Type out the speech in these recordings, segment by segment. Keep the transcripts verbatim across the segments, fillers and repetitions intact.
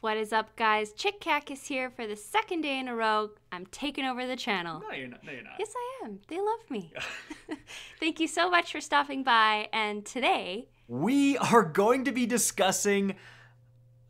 What is up, guys? Chick Kackis here for the second day in a row. I'm taking over the channel. No, you're not. No, you're not. Yes, I am. They love me. Thank you so much for stopping by. And today, we are going to be discussing,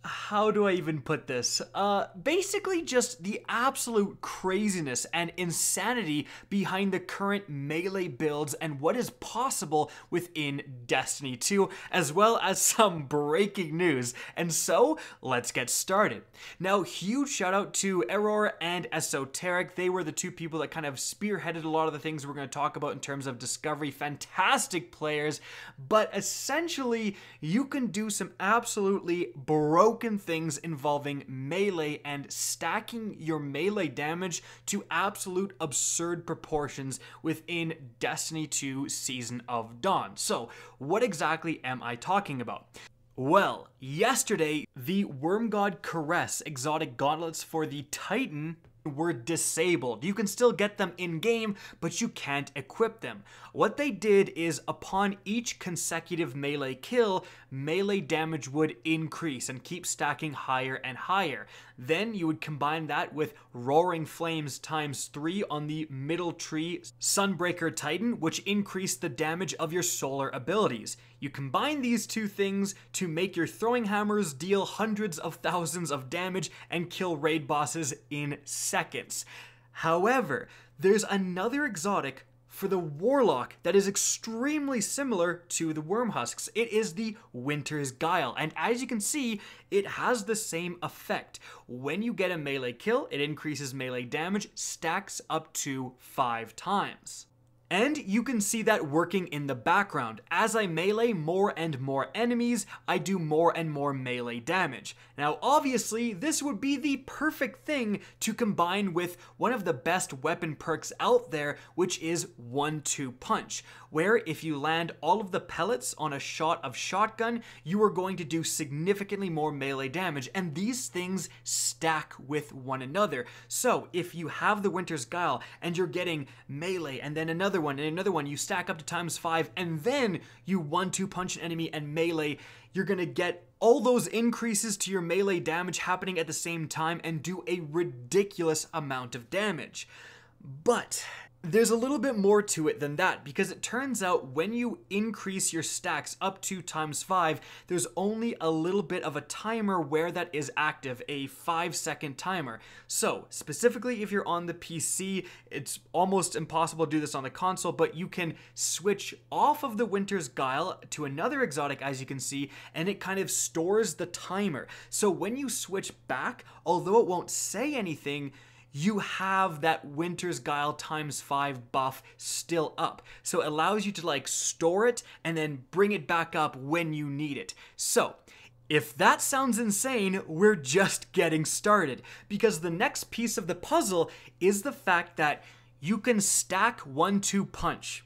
how do I even put this? Uh, basically just the absolute craziness and insanity behind the current melee builds and what is possible within Destiny two, as well as some breaking news. And so, let's get started. Now, huge shout out to Ehroar and Esoteric. They were the two people that kind of spearheaded a lot of the things we're going to talk about in terms of discovery. Fantastic players, but essentially, you can do some absolutely broken things involving melee and stacking your melee damage to absolute absurd proportions within Destiny two Season of Dawn. So, what exactly am I talking about? Well, yesterday, the Wormgod Caress exotic gauntlets for the Titan were disabled. You can still get them in game, but you can't equip them. What they did is upon each consecutive melee kill, melee damage would increase and keep stacking higher and higher. Then you would combine that with Roaring Flames times three on the middle tree Sunbreaker Titan, which increased the damage of your solar abilities. You combine these two things to make your throwing hammers deal hundreds of thousands of damage and kill raid bosses in seconds. However, there's another exotic for the Warlock that is extremely similar to the Wormhusks. It is the Winter's Guile, and as you can see, it has the same effect. When you get a melee kill, it increases melee damage, stacks up to five times. And you can see that working in the background. As I melee more and more enemies, I do more and more melee damage. Now, obviously, this would be the perfect thing to combine with one of the best weapon perks out there, which is one-two punch, where if you land all of the pellets on a shot of shotgun, you are going to do significantly more melee damage, and these things stack with one another. So, if you have the Winter's Guile, and you're getting melee, and then another one and another one, you stack up to times five, and then you one-two punch an enemy and melee, you're gonna get all those increases to your melee damage happening at the same time and do a ridiculous amount of damage. But there's a little bit more to it than that, because it turns out when you increase your stacks up to times five, there's only a little bit of a timer where that is active, a five second timer. So specifically if you're on the P C, it's almost impossible to do this on the console, but you can switch off of the Winter's Guile to another exotic, as you can see, and it kind of stores the timer. So when you switch back, although it won't say anything, you have that Winter's Guile times five buff still up. So it allows you to like store it and then bring it back up when you need it. So if that sounds insane, we're just getting started, because the next piece of the puzzle is the fact that you can stack one-two punch.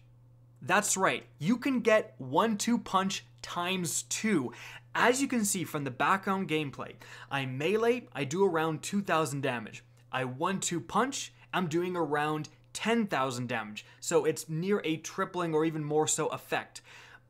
That's right, you can get one-two punch times two. As you can see from the background gameplay, I melee, I do around two thousand damage. I one-two punch, I'm doing around ten thousand damage. So it's near a tripling or even more so effect.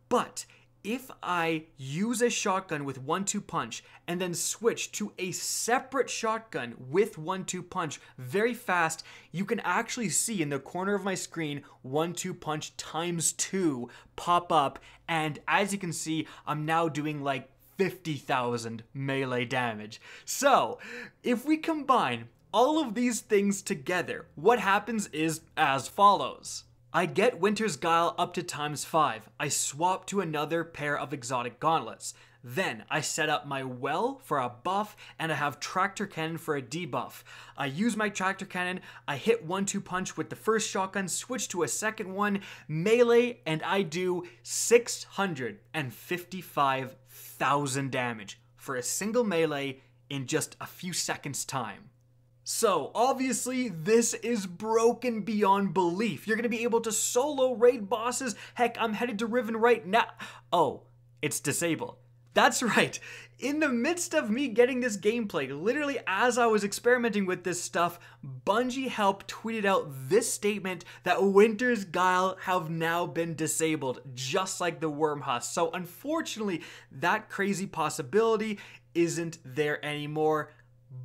But if I use a shotgun with one-two punch and then switch to a separate shotgun with one-two punch very fast, you can actually see in the corner of my screen one-two punch times two pop up. And as you can see, I'm now doing like fifty thousand melee damage. So if we combine all of these things together, what happens is as follows. I get Winter's Guile up to times five. I swap to another pair of exotic gauntlets. Then I set up my well for a buff, and I have Tractor Cannon for a debuff. I use my Tractor Cannon, I hit one-two punch with the first shotgun, switch to a second one, melee, and I do six hundred fifty-five thousand damage for a single melee in just a few seconds time. So obviously this is broken beyond belief. You're gonna be able to solo raid bosses. Heck, I'm headed to Riven right now. Oh, it's disabled. That's right. In the midst of me getting this gameplay, literally as I was experimenting with this stuff, Bungie Help tweeted out this statement that Winter's Guile have now been disabled, just like the Wormhusks. So unfortunately, that crazy possibility isn't there anymore,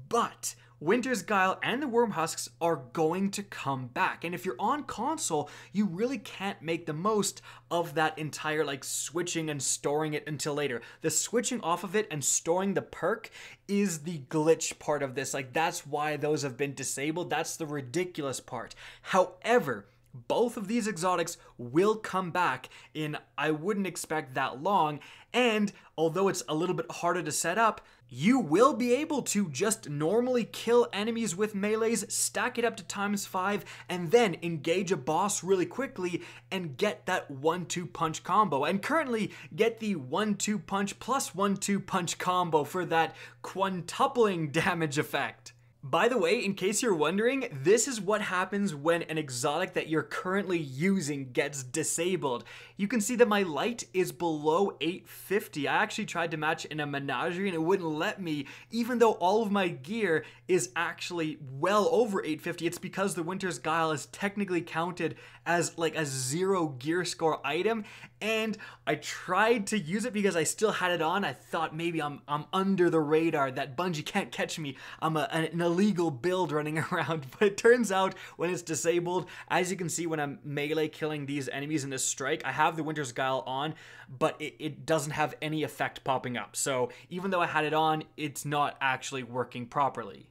but Winter's Guile and the Wormhusks are going to come back. And if you're on console, you really can't make the most of that entire like switching and storing it until later. The switching off of it and storing the perk is the glitch part of this. Like, that's why those have been disabled. That's the ridiculous part. However, both of these exotics will come back in, I wouldn't expect that long, and although it's a little bit harder to set up, you will be able to just normally kill enemies with melees, stack it up to times five, and then engage a boss really quickly and get that one-two punch combo. And currently, get the one-two punch plus one-two punch combo for that quintupling damage effect. By the way, in case you're wondering, this is what happens when an exotic that you're currently using gets disabled. You can see that my light is below eight fifty. I actually tried to match in a menagerie and it wouldn't let me, even though all of my gear is actually well over eight fifty. It's because the Winter's Guile is technically counted as like a zero gear score item, and I tried to use it because I still had it on. I thought maybe I'm, I'm under the radar, that Bungie can't catch me. I'm a, an illegal build running around, but it turns out when it's disabled, as you can see when I'm melee killing these enemies in this strike, I have the Winter's Guile on, but it, it doesn't have any effect popping up. So even though I had it on, it's not actually working properly.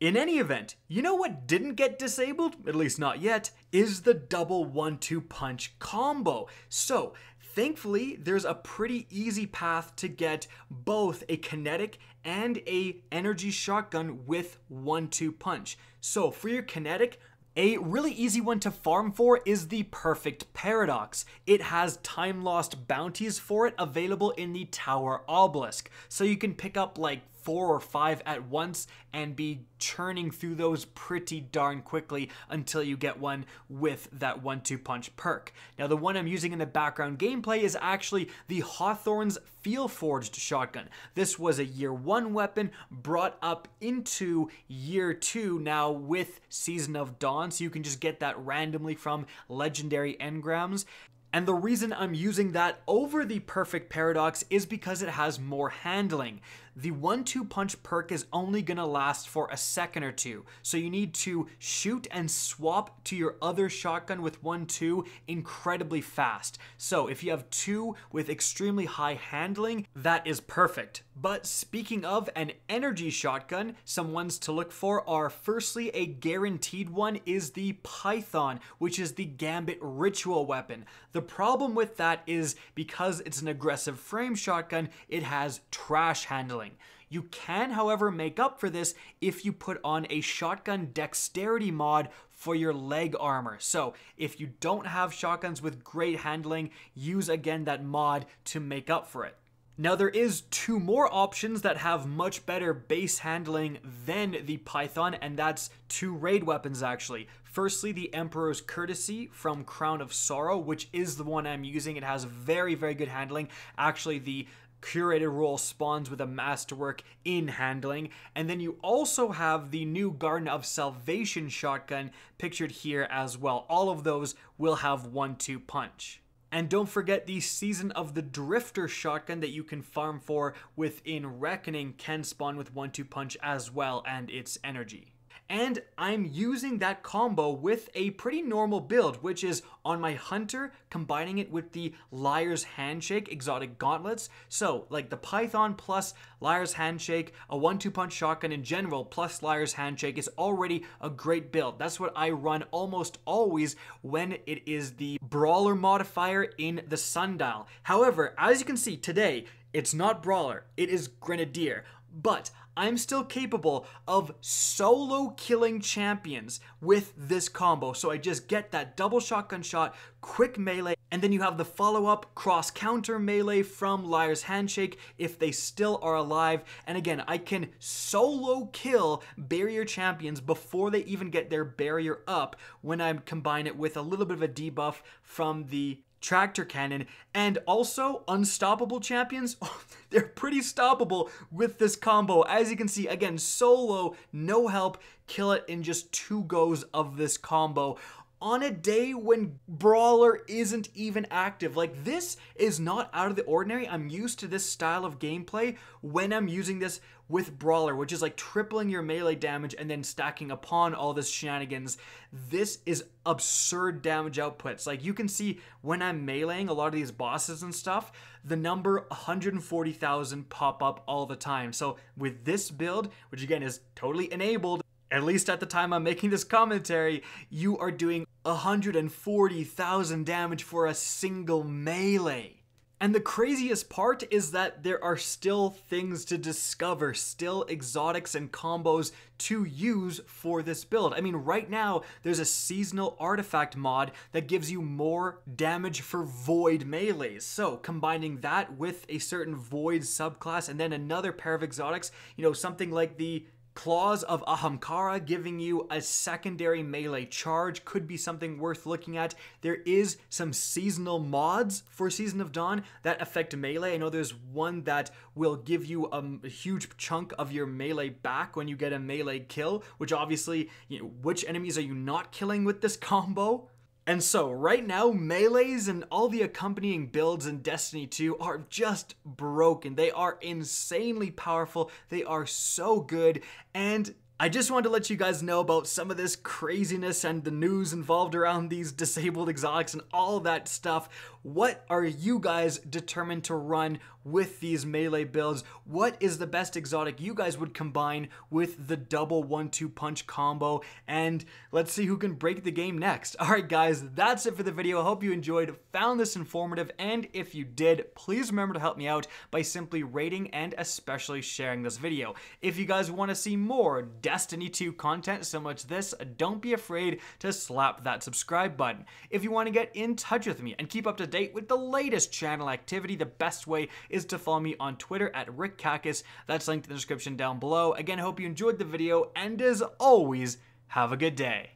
In any event, you know what didn't get disabled, at least not yet, is the double one-two punch combo. So thankfully, there's a pretty easy path to get both a kinetic and a energy shotgun with one-two punch. So for your kinetic, a really easy one to farm for is the Perfect Paradox. It has time-lost bounties for it available in the Tower Obelisk. So you can pick up like four or five at once and be churning through those pretty darn quickly until you get one with that one-two punch perk. Now, the one I'm using in the background gameplay is actually the Hawthorne's Feel Forged Shotgun. This was a year one weapon brought up into year two now with Season of Dawn, so you can just get that randomly from legendary engrams. And the reason I'm using that over the Perfect Paradox is because it has more handling. The one-two punch perk is only gonna last for a second or two, so you need to shoot and swap to your other shotgun with one-two incredibly fast. So if you have two with extremely high handling, that is perfect. But speaking of an energy shotgun, some ones to look for are, firstly, a guaranteed one is the Python, which is the Gambit ritual weapon. The problem with that is because it's an aggressive frame shotgun, it has trash handling. You can, however, make up for this if you put on a shotgun dexterity mod for your leg armor. So if you don't have shotguns with great handling, use again that mod to make up for it. Now, there is two more options that have much better base handling than the Python, and that's two raid weapons actually. Firstly, the Emperor's Courtesy from Crown of Sorrow, which is the one I'm using. It has very, very good handling. Actually, the curated role spawns with a masterwork in handling. And then you also have the new Garden of Salvation shotgun pictured here as well. All of those will have one-two punch. And don't forget, the Season of the Drifter shotgun that you can farm for within Reckoning can spawn with one-two punch as well, and its energy. And I'm using that combo with a pretty normal build, which is on my hunter, combining it with the Liar's Handshake exotic gauntlets. So like the Python plus Liar's Handshake, a one-two punch shotgun in general plus Liar's Handshake is already a great build. That's what I run almost always when it is the brawler modifier in the sundial. However, as you can see today, it's not brawler, it is grenadier. But I'm still capable of solo killing champions with this combo. So I just get that double shotgun shot, quick melee, and then you have the follow-up cross-counter melee from Liar's Handshake if they still are alive. And again, I can solo kill barrier champions before they even get their barrier up when I combine it with a little bit of a debuff from the Tractor Cannon. And also, unstoppable champions, oh, they're pretty stoppable with this combo. As you can see, again, solo, no help, kill it in just two goes of this combo. on a day when Brawler isn't even active. Like, this is not out of the ordinary. I'm used to this style of gameplay when I'm using this with Brawler, which is like tripling your melee damage and then stacking upon all this shenanigans. This is absurd damage outputs. Like, you can see when I'm meleeing a lot of these bosses and stuff, the number one hundred forty thousand pop up all the time. So with this build, which again is totally enabled, at least at the time I'm making this commentary, you are doing one hundred forty thousand damage for a single melee. And the craziest part is that there are still things to discover, still exotics and combos to use for this build. I mean, right now, there's a seasonal artifact mod that gives you more damage for void melees. So combining that with a certain void subclass and then another pair of exotics, you know, something like the Claws of Ahamkara giving you a secondary melee charge could be something worth looking at. There is some seasonal mods for Season of Dawn that affect melee. I know there's one that will give you a, a huge chunk of your melee back when you get a melee kill, which obviously, you know, which enemies are you not killing with this combo? And so right now, melees and all the accompanying builds in Destiny two are just broken. They are insanely powerful. They are so good. And I just wanted to let you guys know about some of this craziness and the news involved around these disabled exotics and all that stuff. What are you guys determined to run with these melee builds? What is the best exotic you guys would combine with the double one-two punch combo? And let's see who can break the game next. All right, guys, that's it for the video. I hope you enjoyed, found this informative, and if you did, please remember to help me out by simply rating and especially sharing this video. If you guys want to see more Destiny two content similar to this, don't be afraid to slap that subscribe button. If you want to get in touch with me and keep up to date with the latest channel activity, the best way is to follow me on Twitter at Rick Kackis. That's linked in the description down below. Again, I hope you enjoyed the video, and as always, have a good day.